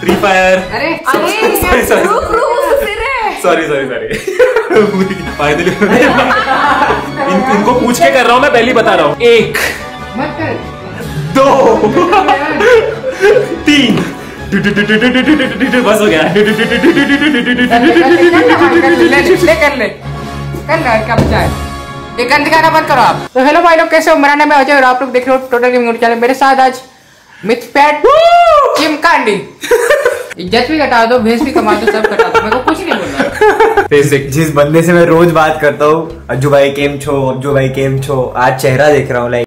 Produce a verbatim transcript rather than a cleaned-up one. Free fire. अरे अरे रुक रुक सॉरी सॉरी सॉरी फाइनली इनको पूछ के कर रहा हूँ मैं, पहले बता रहा हूँ। एक दो तीन बस हो गया। कर ले कर ले क्या बचा है? एक गंद गाना बंद करो आप। तो हेलो भाई लोग, कैसे हो? मेरा नाम है अजय और आप लोग देख रहे हो टोटल गेमिंग चैनल। मेरे साथ आज मिथपैट चिमकांडी। इज्जत भी कटा दो, भेस भी कमा दो, सब कटा दो, मेरे को कुछ नहीं बोलना। बेसिक जिस बंदे से मैं रोज बात करता हूँ, अज्जू भाई केम छो, अज्जू भाई केम छो, आज चेहरा देख रहा हूँ लाइक